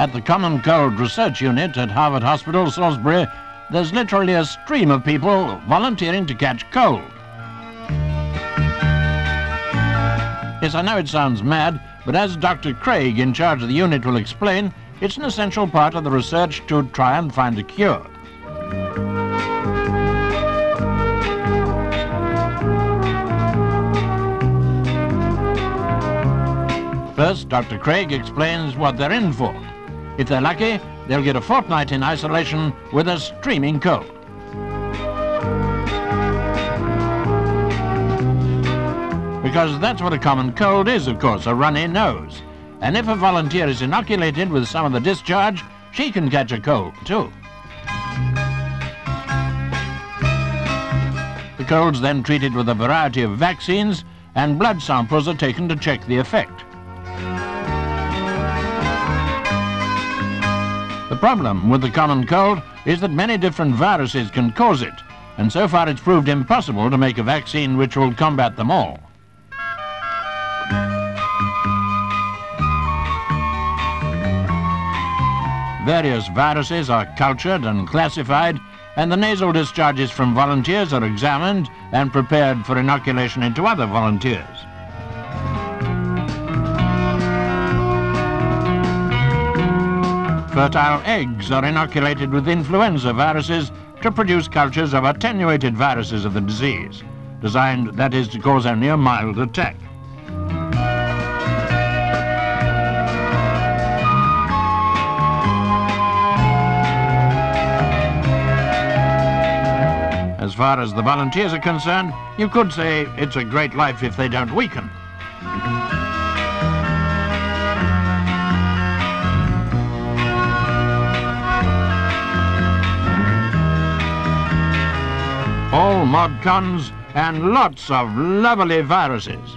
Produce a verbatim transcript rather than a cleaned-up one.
At the Common Cold Research Unit at Harvard Hospital, Salisbury, there's literally a stream of people volunteering to catch cold. Yes, I know it sounds mad, but as Doctor Craig, in charge of the unit, will explain, it's an essential part of the research to try and find a cure. First, Doctor Craig explains what they're in for. If they're lucky, they'll get a fortnight in isolation with a streaming cold. Because that's what a common cold is, of course, a runny nose. And if a volunteer is inoculated with some of the discharge, she can catch a cold too. The cold's then treated with a variety of vaccines, and blood samples are taken to check the effect. The problem with the common cold is that many different viruses can cause it, and so far it's proved impossible to make a vaccine which will combat them all. Various viruses are cultured and classified, and the nasal discharges from volunteers are examined and prepared for inoculation into other volunteers. Fertile eggs are inoculated with influenza viruses to produce cultures of attenuated viruses of the disease, designed, that is, to cause only a mild attack. As far as the volunteers are concerned, you could say it's a great life if they don't weaken. All mod cons and lots of lovely viruses.